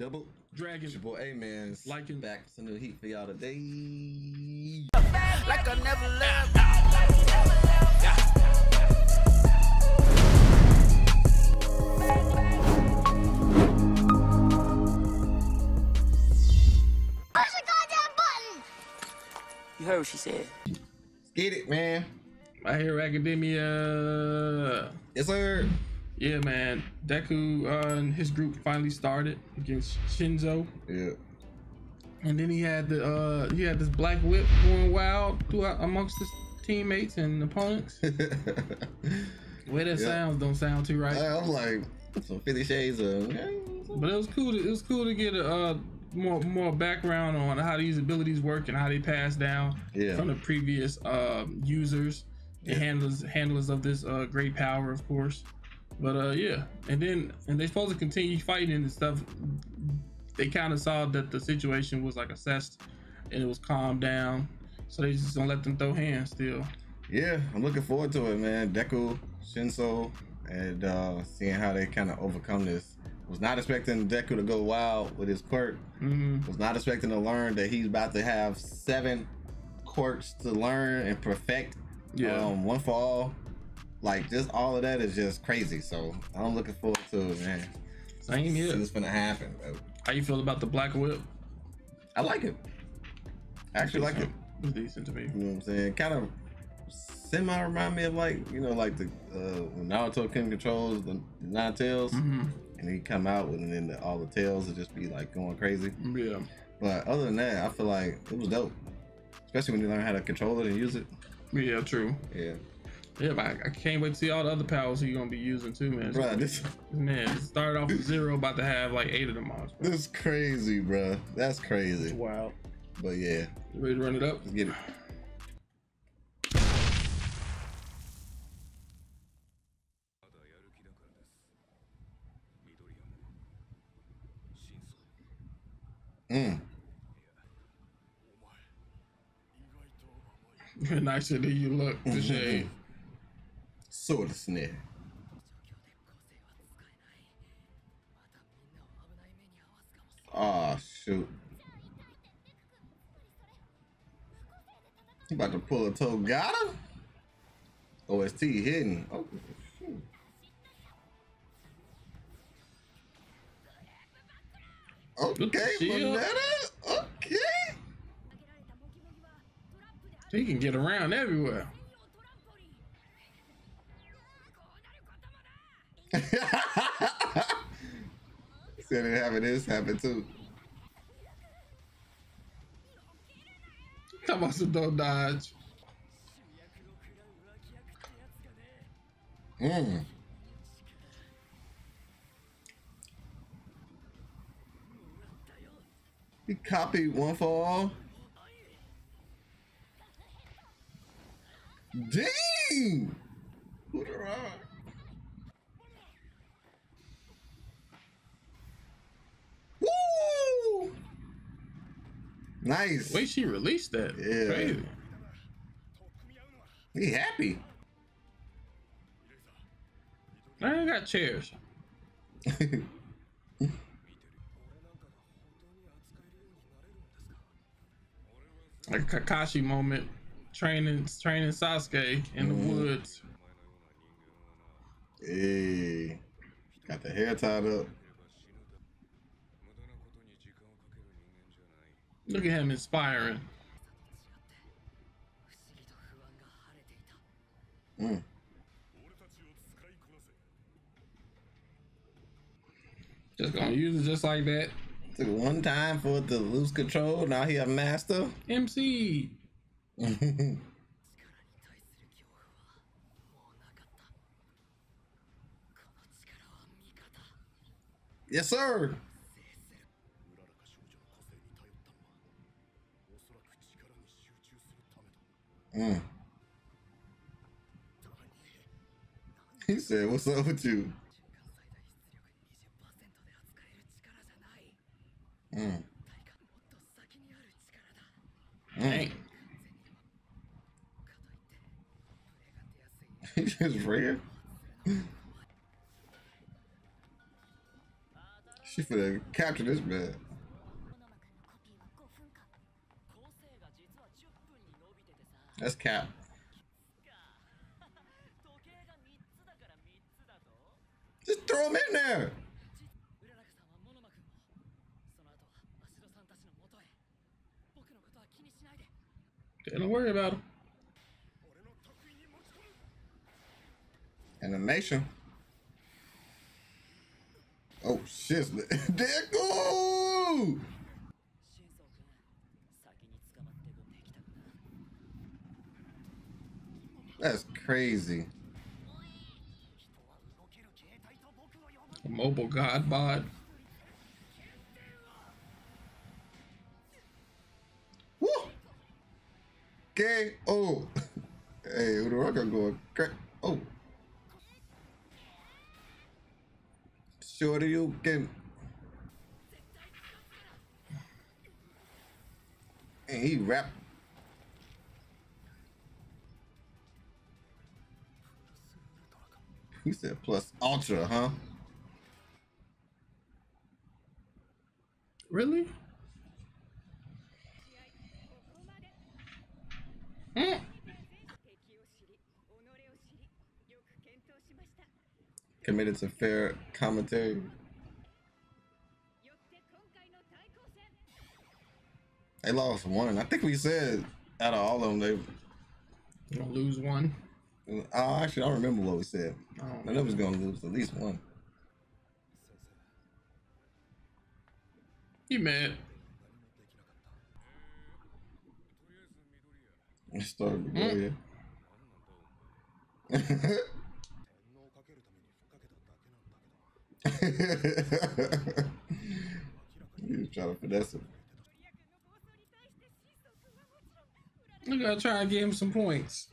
Double Dragon. It's your boy A-Man's liking back with some new heat for y'all today. Like I never left. Push the goddamn button. You heard what she said. Let's get it, man. My Hero Academia. Yes, sir. Yeah, man. Deku and his group finally started against Shinso. Yeah. And then he had this Black Whip going wild throughout amongst his teammates and opponents. Way that sounds don't sound too right. I'm like some 50 Shades of. But it was cool. It was cool to get a more background on how these abilities work and how they pass down from the previous users and handlers of this great power, of course. But yeah, and they supposed to continue fighting and stuff. They kind of saw that the situation was like assessed and it was calmed down, so they just don't let them throw hands still. Yeah, I'm looking forward to it, man. Deku, Shinso, and seeing how they kind of overcome this. Was not expecting Deku to go wild with his quirk. Was not expecting to learn that he's about to have 7 quirks to learn and perfect. Yeah, One For All. Like, just all of that is just crazy. So I'm looking forward to it, man. Same here. It's gonna happen, bro. How you feel about the Black Whip? I like it. I actually like it. It's decent to me. You know what I'm saying? Kind of semi remind me of, like, you know, like the when Naruto couldn't control the Nine Tails, and he come out with and then all the tails would just be like going crazy. Yeah. But other than that, I feel like it was dope, especially when you learn how to control it and use it. Yeah. True. Yeah. Yeah, but I can't wait to see all the other powers you're gonna be using too, man. Bro, this man started off with 0, about to have like 8 of them on. That's crazy, bro. That's crazy. It's wild. But yeah. You ready to run it up? Let's get it. Nicer than you look. Today. Sword snare. Oh shoot! You about to pull a Togata? OST hidden. Oh shoot! Okay, Banana. Okay. He can get around everywhere. Said it happened. This happened too. Come on, so don't dodge. He copied One For All. Dang! Who the rock? Woo! Nice. Wait, she released that. Yeah. Crazy. He happy. I ain't got chairs. Like Kakashi moment. Training Sasuke in the woods. Hey, got the hair tied up. Look at him inspiring. Just gonna use it just like that. Took one time for it to lose control. Now he a master. MC. Yes, sir. He said, "What's up with you?" Hey. He just ran. She finna capture this man. That's cap. Just throw him in there. Don't worry about him. Animation. Oh shit! Deku! That's crazy. A mobile god bod. Woo! Okay. Oh. Hey, Todoroki going crack. Oh. Sure you can. And he rapped. He said plus ultra, huh? Really? Mm. Committed to fair commentary. They lost one. I think we said out of all of them, they don't lose one. Actually, I don't remember what we said. I know we was gonna lose at least one. You mad? Let's start with Midoriya. You was trying to finesse him. We're gonna try and give him some points.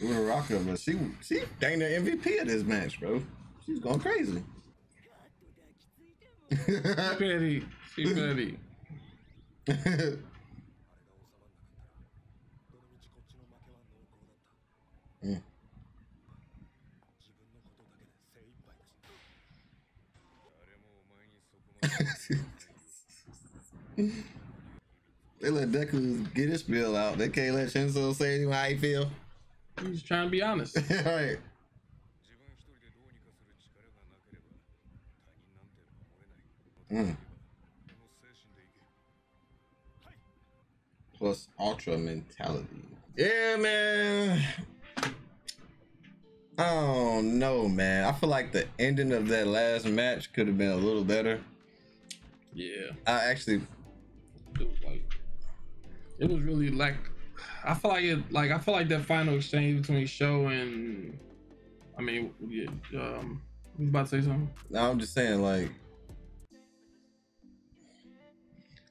Uraraka, but she dang the MVP of this match, bro. She's going crazy. Petty, she petty. Mm. They let Deku get his spill out. They can't let Shinso say how he feel. I'm just trying to be honest. All right. Mm. Plus ultra mentality. Yeah, man. Oh no, man. I feel like the ending of that last match could have been a little better. Yeah. It was really like. I feel like that final exchange between Show and, I was about to say something. No, I'm just saying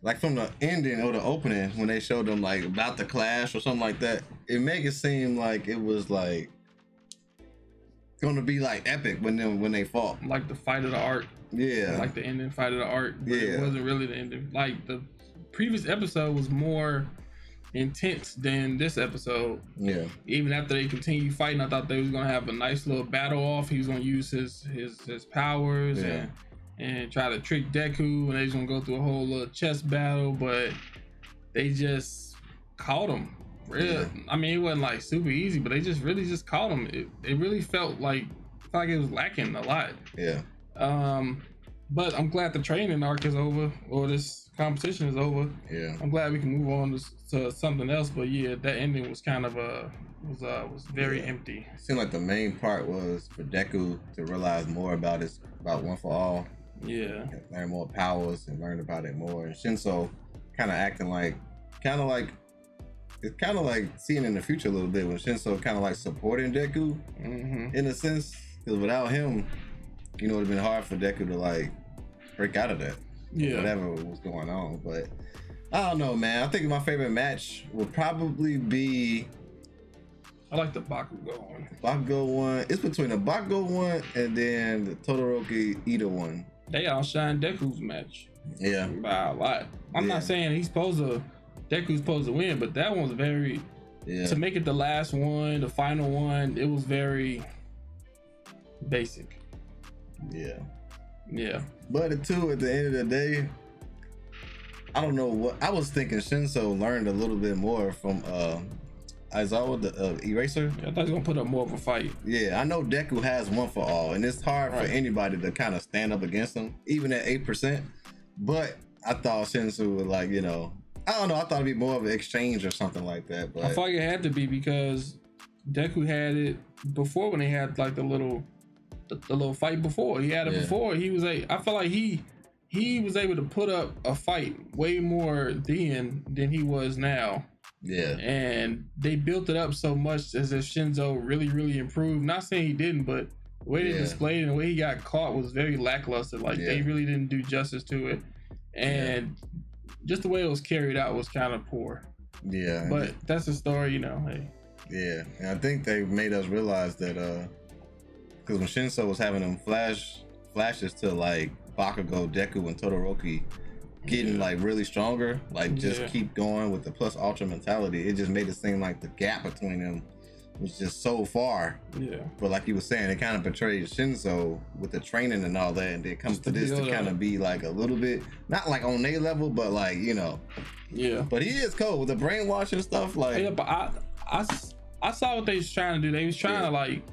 like from the ending or the opening when they showed them like about the clash or something like that, it make it seem like it was like gonna be like epic when they fought. Like the fight of the art. Yeah. Like the ending fight of the art. But yeah. It wasn't really the ending. Like the previous episode was more intense than this episode. Yeah. Even after they continued fighting, I thought they was gonna have a nice little battle off. He was gonna use his powers, yeah, and try to trick Deku, and they was gonna go through a whole little chess battle, but they just caught him. Yeah. I mean, it wasn't like super easy, but they just really just caught him. It really felt like it was lacking a lot. Yeah. But I'm glad the training arc is over, or this competition is over. Yeah. I'm glad we can move on to something else. But yeah, that ending was kind of was very empty. It seemed like the main part was for Deku to realize more about One For All. Yeah. Learn more powers and learn about it more. And Shinso kind of acting like, it's kind of like seeing in the future a little bit when Shinso kind of like supporting Deku, in a sense, because without him, you know, it'd have been hard for Deku to like break out of that. Yeah. Whatever was going on. But I don't know, man. I think my favorite match will probably be. I like the Bakugo one. Bakugo one. It's between the Bakugo one and then the Todoroki Iida one. They outshined Deku's match. Yeah. By a lot. I'm not saying Deku's supposed to win, but that one's very. Yeah. To make it the last one, the final one, it was very basic. Yeah. Yeah. But too, at the end of the day, I don't know what I was thinking. Shinso learned a little bit more from Aizawa, the Eraser. Yeah, I thought he was gonna put up more of a fight. Yeah, I know Deku has One For All, and it's hard for anybody to kind of stand up against him, even at 8%. But I thought Shinso would, like, you know, I don't know. I thought it'd be more of an exchange or something like that. But I thought it had to be, because Deku had it before when they had like the little fight before. He had it before. He was like, I feel like he was able to put up a fight way more then than he was now. Yeah. And they built it up so much, as if Shinso really, really improved. Not saying he didn't, but the way they displayed it and the way he got caught was very lackluster. Like they really didn't do justice to it. And just the way it was carried out was kind of poor. Yeah. But that's the story, you know. Hey. Yeah. And I think they made us realize that, because when Shinso was having them flashes to like Bakugo, Deku, and Todoroki getting like really stronger, like just keep going with the plus ultra mentality, it just made it seem like the gap between them was just so far. Yeah. But like you were saying, it kind of portrayed Shinso with the training and all that, and it comes to this to kind of be like a little bit, not like on their level, but like, you know. Yeah. But he is cold with the brainwashing stuff. Like, yeah, but I saw what they was trying to do. They was trying to like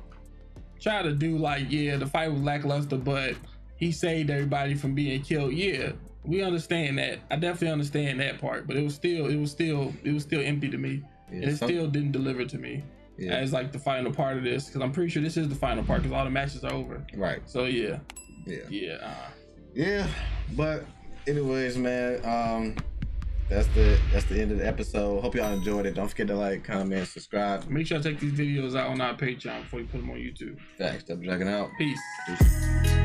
try to do like, yeah, the fight was lackluster, but he saved everybody from being killed. Yeah, we understand that. I definitely understand that part, but it was still empty to me. Yeah, and it still didn't deliver to me as like the final part of this, because I'm pretty sure this is the final part, because all the matches are over. Right. So yeah. But anyways, man, that's the end of the episode. Hope y'all enjoyed it. Don't forget to like, comment, subscribe. Make sure I check these videos out on our Patreon before you put them on YouTube. Thanks. Double checking out. Peace.